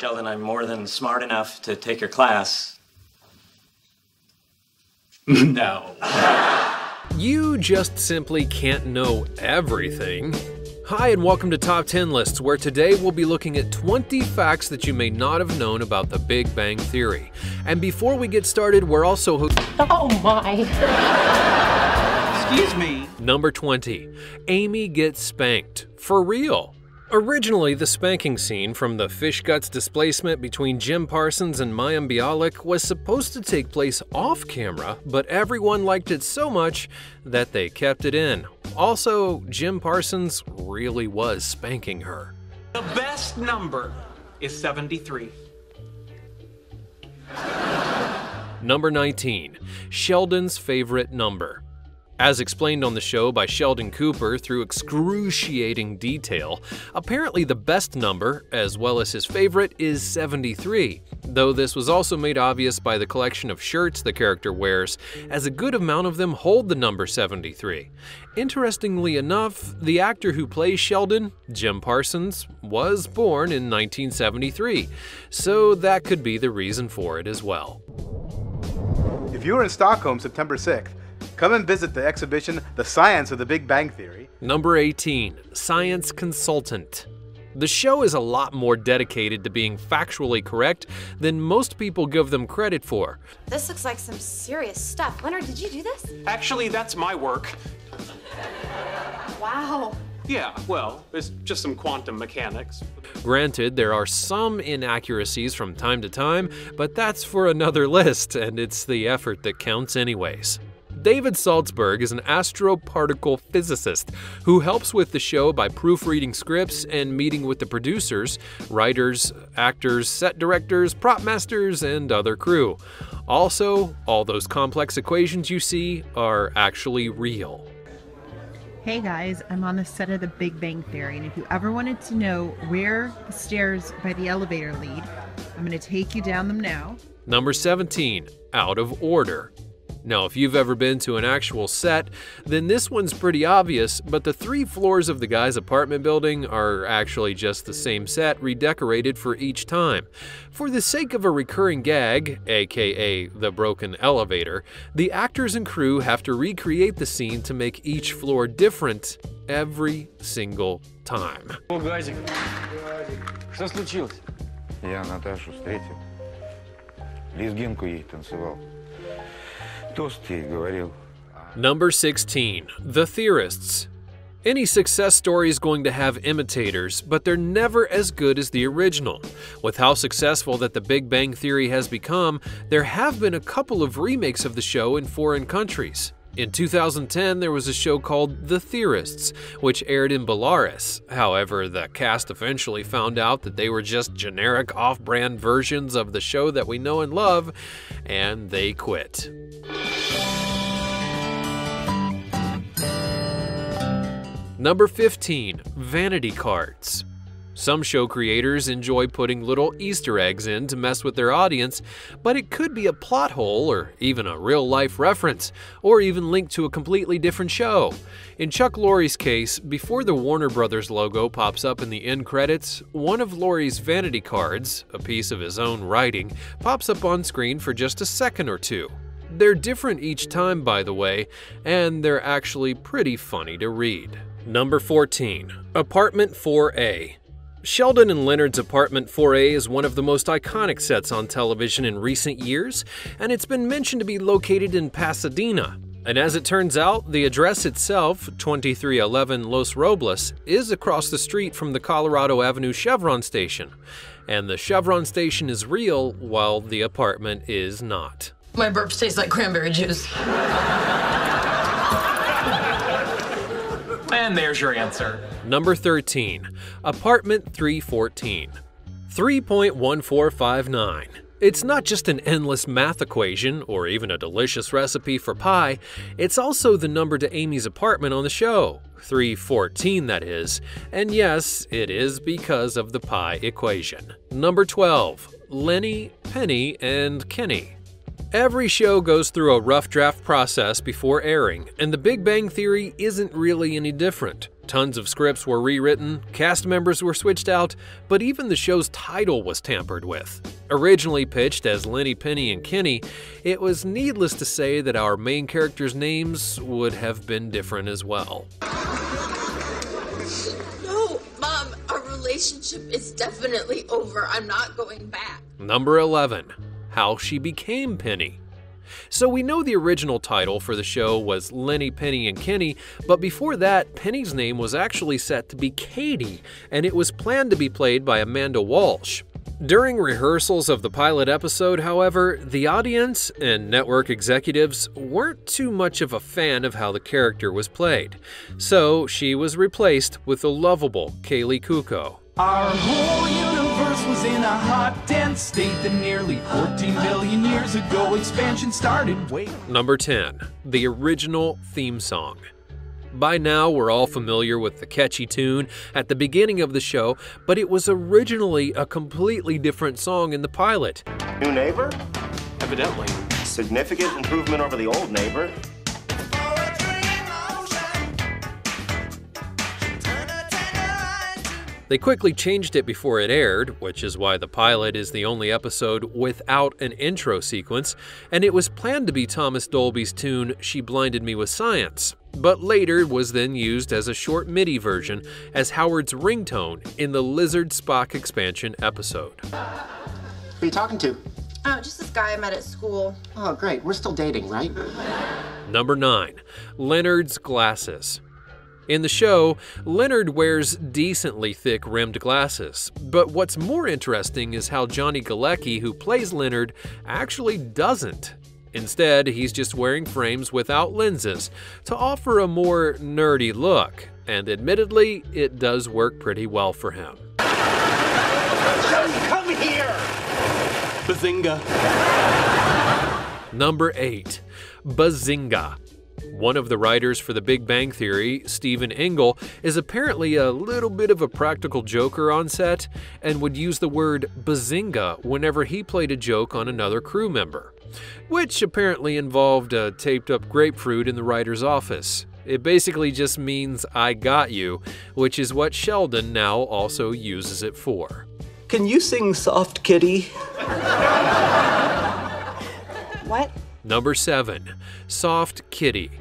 Sheldon, I'm more than smart enough to take your class. No. You just simply can't know everything. Hi, and welcome to Top 10 Lists, where today we'll be looking at 20 facts that you may not have known about the Big Bang Theory. And before we get started, we're also... Oh my! Excuse me. Number 20. Amy gets spanked. For real. Originally, the spanking scene from the fish guts displacement between Jim Parsons and Mayim Bialik was supposed to take place off camera, but everyone liked it so much that they kept it in. Also, Jim Parsons really was spanking her. The best number is 73. Number 19, Sheldon's favorite number. As explained on the show by Sheldon Cooper through excruciating detail, apparently the best number, as well as his favorite, is 73, though this was also made obvious by the collection of shirts the character wears, as a good amount of them hold the number 73. Interestingly enough, the actor who plays Sheldon, Jim Parsons, was born in 1973, so that could be the reason for it as well. If you were in Stockholm September 6th, come and visit the exhibition, The Science of the Big Bang Theory. Number 18, Science Consultant. The show is a lot more dedicated to being factually correct than most people give them credit for. This looks like some serious stuff. Leonard, did you do this? Actually, that's my work. Wow. Yeah, well, it's just some quantum mechanics. Granted, there are some inaccuracies from time to time, but that's for another list, and it's the effort that counts anyways. David Salzberg is an astroparticle physicist who helps with the show by proofreading scripts and meeting with the producers, writers, actors, set directors, prop masters, and other crew. Also, all those complex equations you see are actually real. Hey guys, I'm on the set of The Big Bang Theory, and if you ever wanted to know where the stairs by the elevator lead, I'm going to take you down them now. Number 17, Out of Order. Now, if you've ever been to an actual set, then this one's pretty obvious, but the 3 floors of the guy's apartment building are actually just the same set redecorated for each time. For the sake of a recurring gag, aka the broken elevator, the actors and crew have to recreate the scene to make each floor different every single time. Что случилось? Я Наташу встретил. Лезгинку ей танцевал. Number 16, The Theorists. Any success story is going to have imitators, but they're never as good as the original. With how successful that The Big Bang Theory has become, there have been a couple of remakes of the show in foreign countries. In 2010, there was a show called The Theorists, which aired in Belarus. However, the cast eventually found out that they were just generic off-brand versions of the show that we know and love, and they quit. Number 15, Vanity Cards. Some show creators enjoy putting little Easter eggs in to mess with their audience, but it could be a plot hole or even a real-life reference, or even linked to a completely different show. In Chuck Lorre's case, before the Warner Brothers logo pops up in the end credits, one of Lorre's vanity cards, a piece of his own writing, pops up on screen for just a second or two. They're different each time, by the way, and they're actually pretty funny to read. Number 14, Apartment 4A. Sheldon and Leonard's Apartment 4A is one of the most iconic sets on television in recent years, and it's been mentioned to be located in Pasadena. And as it turns out, the address itself, 2311 Los Robles, is across the street from the Colorado Avenue Chevron station. And the Chevron station is real, while the apartment is not. My burps taste like cranberry juice. And there's your answer. Number 13, Apartment 314. 3.1459. It's not just an endless math equation or even a delicious recipe for pie, it's also the number to Amy's apartment on the show, 314 that is, and yes, it is because of the pie equation. Number 12, Lenny, Penny, and Kenny. Every show goes through a rough draft process before airing, and The Big Bang Theory isn't really any different. Tons of scripts were rewritten, cast members were switched out, but even the show's title was tampered with. Originally pitched as Lenny, Penny, and Kenny, it was needless to say that our main characters' names would have been different as well. No, Mom, our relationship is definitely over. I'm not going back. Number 11, How She Became Penny. So we know the original title for the show was Lenny, Penny, and Kenny, but before that, Penny's name was actually set to be Katie, and it was planned to be played by Amanda Walsh. During rehearsals of the pilot episode, however, the audience and network executives weren't too much of a fan of how the character was played, so she was replaced with the lovable Kaley Cuoco. Our whole universe was in a hot, dense state that nearly 14 billion years ago expansion started. Wait. Number 10, the original theme song. By now, we're all familiar with the catchy tune at the beginning of the show, but it was originally a completely different song in the pilot. New neighbor? Evidently. Significant improvement over the old neighbor. They quickly changed it before it aired, which is why the pilot is the only episode without an intro sequence, and it was planned to be Thomas Dolby's tune, She Blinded Me with Science, but later was then used as a short MIDI version as Howard's ringtone in the Lizard Spock expansion episode. Who are you talking to? Oh, just this guy I met at school. Oh, great. We're still dating, right? Number 9, Leonard's glasses. In the show, Leonard wears decently thick rimmed glasses, but what's more interesting is how Johnny Galecki, who plays Leonard, actually doesn't. Instead, he's just wearing frames without lenses to offer a more nerdy look, and admittedly, it does work pretty well for him. Just come here! Bazinga. Number 8, Bazinga. One of the writers for The Big Bang Theory, Stephen Engel, is apparently a little bit of a practical joker on set and would use the word bazinga whenever he played a joke on another crew member, which apparently involved a taped-up grapefruit in the writer's office. It basically just means I got you, which is what Sheldon now also uses it for. Can you sing Soft Kitty? What? Number 7, Soft Kitty.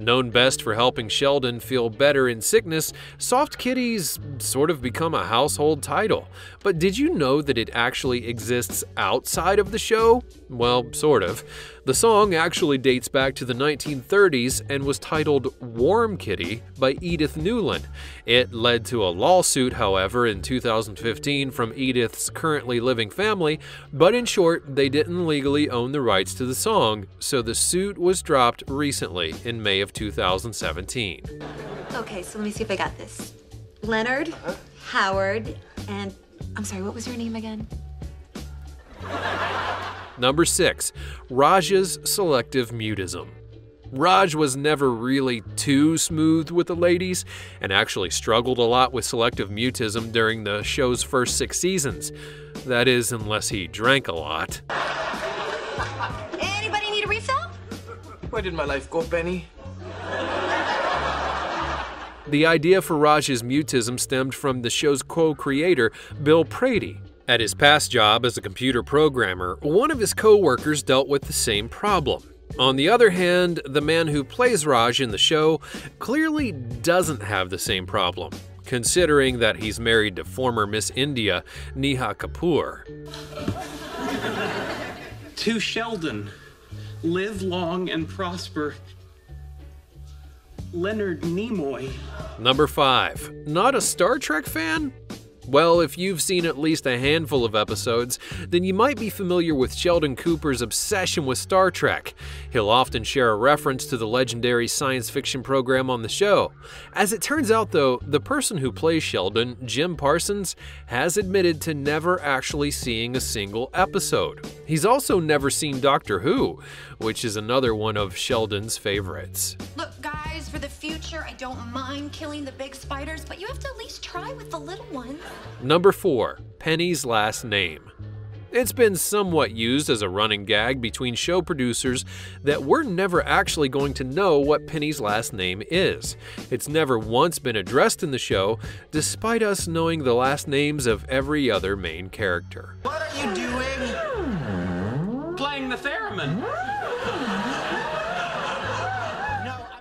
Known best for helping Sheldon feel better in sickness, Soft Kitty's sort of become a household title. But did you know that it actually exists outside of the show? Well, sort of. The song actually dates back to the 1930s and was titled Warm Kitty by Edith Newland. It led to a lawsuit, however, in 2015 from Edith's currently living family, but in short, they didn't legally own the rights to the song, so the suit was dropped recently in May of 2017. Okay, so let me see if I got this. Leonard, Howard, and I'm sorry, what was your name again? Number 6, Raj's selective mutism. Raj was never really too smooth with the ladies and actually struggled a lot with selective mutism during the show's first 6 seasons. That is, unless he drank a lot. Anybody need a refill? Why did my life go, Benny? The idea for Raj's mutism stemmed from the show's co-creator, Bill Prady. At his past job as a computer programmer, one of his co-workers dealt with the same problem. On the other hand, the man who plays Raj in the show clearly doesn't have the same problem, considering that he's married to former Miss India, Neha Kapoor. To Sheldon, live long and prosper, Leonard Nimoy. Number 5, not a Star Trek fan? Well, if you've seen at least a handful of episodes, then you might be familiar with Sheldon Cooper's obsession with Star Trek. He'll often share a reference to the legendary science fiction program on the show. As it turns out, though, the person who plays Sheldon, Jim Parsons, has admitted to never actually seeing a single episode. He's also never seen Doctor Who, which is another one of Sheldon's favorites. Look, guys, for the future, I don't mind killing the big spiders, but you have to at least try with the little ones. Number 4, Penny's last name. It's been somewhat used as a running gag between show producers that we're never actually going to know what Penny's last name is. It's never once been addressed in the show, despite us knowing the last names of every other main character. What are you doing? Playing the theremin.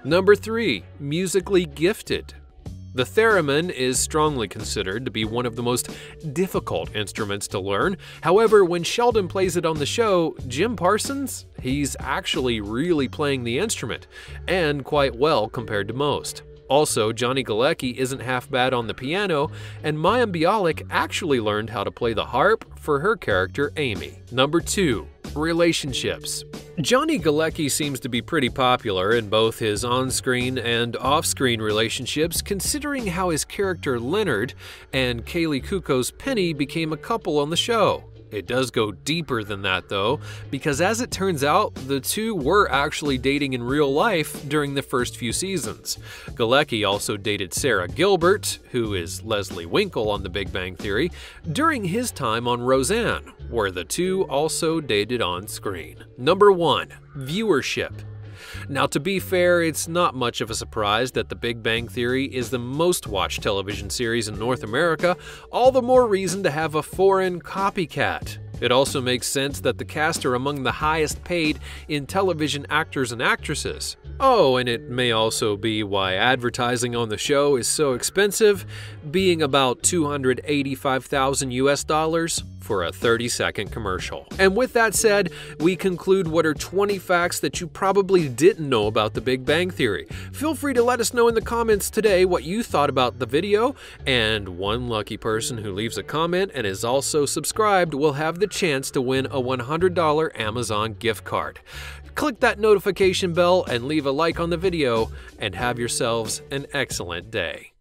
Number 3. Musically gifted. The theremin is strongly considered to be one of the most difficult instruments to learn. However, when Sheldon plays it on the show, Jim Parsons, he's actually really playing the instrument, and quite well compared to most. Also, Johnny Galecki isn't half bad on the piano, and Mayim Bialik actually learned how to play the harp for her character Amy. Number 2. Relationships. Johnny Galecki seems to be pretty popular in both his on-screen and off-screen relationships, considering how his character Leonard and Kaley Cuoco's Penny became a couple on the show. It does go deeper than that, though, because as it turns out, the two were actually dating in real life during the first few seasons. Galecki also dated Sarah Gilbert, who is Leslie Winkle on The Big Bang Theory, during his time on Roseanne, where the two also dated on screen. Number 1. Viewership. Now, to be fair, it's not much of a surprise that The Big Bang Theory is the most-watched television series in North America, all the more reason to have a foreign copycat. It also makes sense that the cast are among the highest paid in television actors and actresses. Oh, and it may also be why advertising on the show is so expensive, being about $285,000 for a 30-second commercial. And with that said, we conclude what are 20 facts that you probably didn't know about The Big Bang Theory. Feel free to let us know in the comments today what you thought about the video, and one lucky person who leaves a comment and is also subscribed will have the chance to win a $100 Amazon gift card. Click that notification bell and leave a like on the video, and have yourselves an excellent day.